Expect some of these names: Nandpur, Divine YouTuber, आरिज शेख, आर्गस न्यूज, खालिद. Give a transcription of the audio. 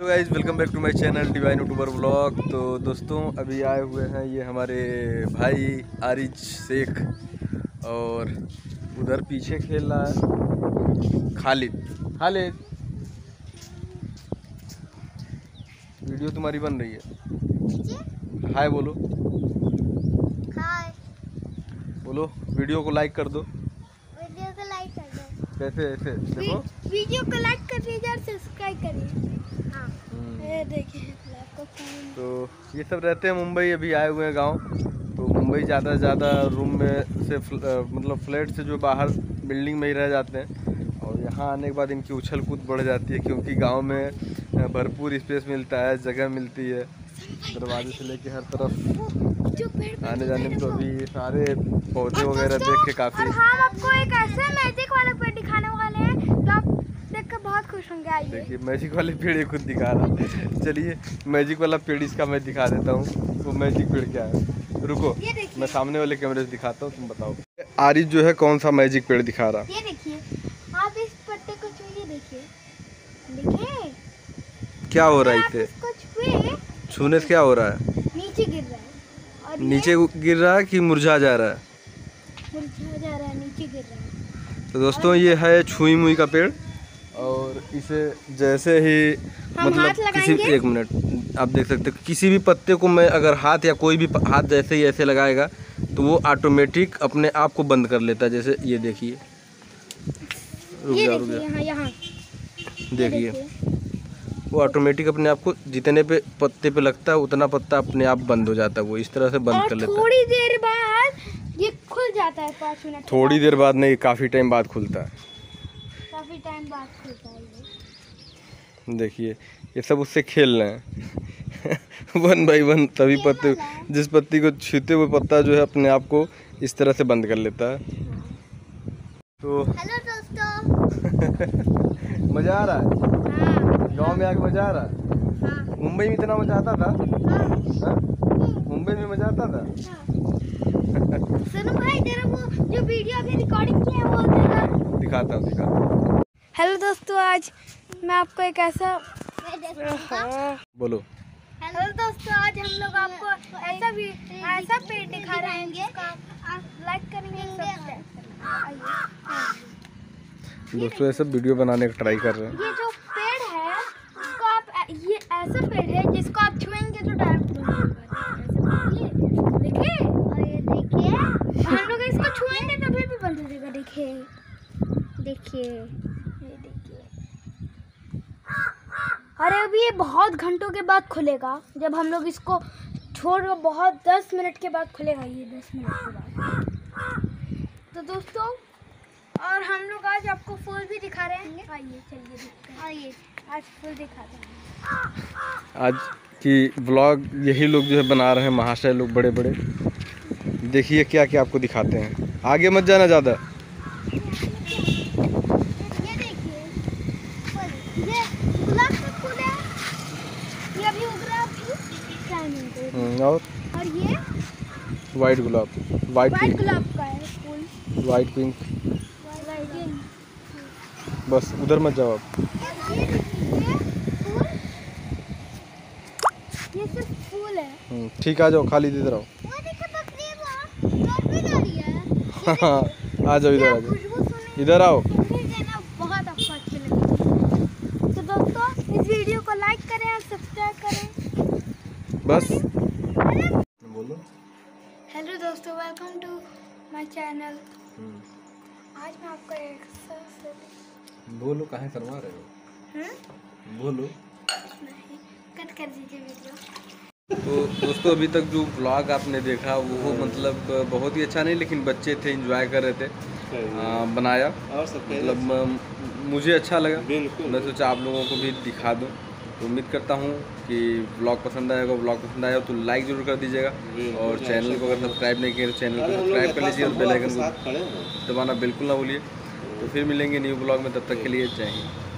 तो guys welcome back to my channel divine YouTuber vlog. तो दोस्तों अभी आए हुए हैं ये हमारे भाई आरिज शेख और उधर पीछे खेल रहा है खालिद। वीडियो तुम्हारी बन रही है, हाय बोलो। हाय बोलो। वीडियो को लाइक कर दो। वीडियो को लाइक कर दो। कैसे? ऐसे देखो, वीडियो को लाइक कर दीजिए और सब्सक्राइब करिए। हाँ। ये देखिए, तो ये सब रहते हैं मुंबई, अभी आए हुए हैं गांव। तो मुंबई ज़्यादा रूम में से मतलब फ्लैट से जो बाहर बिल्डिंग में ही रह जाते हैं, और यहाँ आने के बाद इनकी उछल कूद बढ़ जाती है, क्योंकि गांव में भरपूर स्पेस मिलता है, जगह मिलती है, दरवाजे से लेके हर तरफ आने जाने में। तो अभी सारे पौधे वगैरह देख के काफ़ी आपको एक ऐसा मैजिक वाला पेड़ दिखाने वाले हैं, बहुत खुश होंगे। आइए देखिए, मैजिक वाले पेड़ ये खुद दिखा रहा है। चलिए मैजिक वाला पेड़ इसका मैं दिखा देता हूँ। वो मैजिक पेड़ क्या है, रुको मैं सामने वाले कैमरे से दिखाता हूँ, तुम बताओ। आरिज जो है कौन सा मैजिक पेड़ दिखा रहा है, ये देखिए। आप इस पत्ते को छुइए, देखिए क्या हो रहा है। इसे छूने से क्या हो रहा है, नीचे गिर रहा है। नीचे गिर रहा है कि मुरझा जा रहा है? मुरझा जा रहा है, नीचे गिर रहा है। तो दोस्तों ये है छुई मुई का पेड़, और इसे जैसे ही मतलब किसी एक मिनट आप देख सकते हो, किसी भी पत्ते को मैं अगर हाथ या कोई भी हाथ जैसे ही ऐसे लगाएगा तो वो ऑटोमेटिक अपने आप को बंद कर लेता है। जैसे ये देखिए, रुक जाओ देखिए, वो ऑटोमेटिक अपने आप को जितने पे पत्ते पे लगता है उतना पत्ता अपने आप बंद हो जाता है, वो इस तरह से बंद कर लेता है। थोड़ी देर बाद ये खुल जाता है, 5 मिनट। थोड़ी देर बाद नहीं, काफ़ी टाइम बाद खुलता है। देखिए ये सब उससे खेल रहे हैं वन बाई वन। तभी पत्ते, जिस पत्ती को छूते हुए पत्ता जो है अपने आप को इस तरह से बंद कर लेता है। तो हेलो दोस्तों मज़ा आ रहा है? हाँ। गांव में आके मज़ा आ रहा है? हाँ। मुंबई में इतना मज़ा आता था? हाँ। हाँ? मुंबई में मज़ा आता था? हाँ। सुनो भाई, तेरा वो जो वीडियो अभी रिकॉर्डिंग किया है वो दिखाता हूँ। हेलो दोस्तों, आज मैं आपको एक ऐसा बोलो। हेलो दोस्तों, आज हम लोग आपको ऐसा पेड़ दिखा रहे हैं, लाइक करेंगे सब्सक्राइब। दोस्तों ये सब वीडियो बनाने का ट्राई कर रहे हैं। ये जो पेड़ है इसको आप, ये ऐसा पेड़ है जिसको आप छुएंगे तो डायरेक्ट देखिए, और ये देखिए हम लोग इसको छुएंगे तो फिर भी बंद हो जाएगा। देखिए अरे अभी ये बहुत घंटों के बाद खुलेगा, जब हम लोग इसको छोड़ कर बहुत 10 मिनट के बाद खुलेगा, ये 10 मिनट के बाद। तो दोस्तों और हम लोग आज आपको फूल भी दिखा रहे हैं। आइए चलिए देखते हैं। आइए आज फूल दिखाते हैं। आज की व्लॉग यही लोग जो है बना रहे हैं, महाशय लोग बड़े बड़े। देखिए क्या क्या आपको दिखाते हैं, आगे मत जाना ज़्यादा। और ये वाइट गुलाब, वाइट गुलाब का है फूल, वाइट पिंक। बस उधर मत जाओ आप। ये सब फूल है। ठीक, आ जाओ खालिद, इधर आओ। हाँ आ जाओ, इधर आ जाओ, इधर आओ। बहुत अच्छा लगे। तो दोस्तों इस वीडियो को लाइक करें और सब्सक्राइब करें, बस। हेलो दोस्तों, वेलकम टू माय चैनल। आज मैं आपको एक बोलो, कहाँ करवा रहे हो? बोलो नहीं, कट कर दीजिए वीडियो। तो दोस्तों अभी तक जो ब्लॉग आपने देखा वो मतलब बहुत ही अच्छा नहीं, लेकिन बच्चे थे, एंजॉय कर रहे थे, बनाया और सब मतलब मुझे अच्छा लगा। मैं सोचा आप लोगों को भी दिखा दूँ। तो उम्मीद करता हूँ कि ब्लॉग पसंद आएगा। ब्लॉग पसंद आएगा तो लाइक जरूर कर दीजिएगा, और चैनल को अगर सब्सक्राइब नहीं किया तो चैनल को सब्सक्राइब कर लीजिए, और बेल आइकन को दबाना बिल्कुल ना भूलिए। तो फिर मिलेंगे न्यू ब्लॉग में, तब तक के लिए जय हिंद।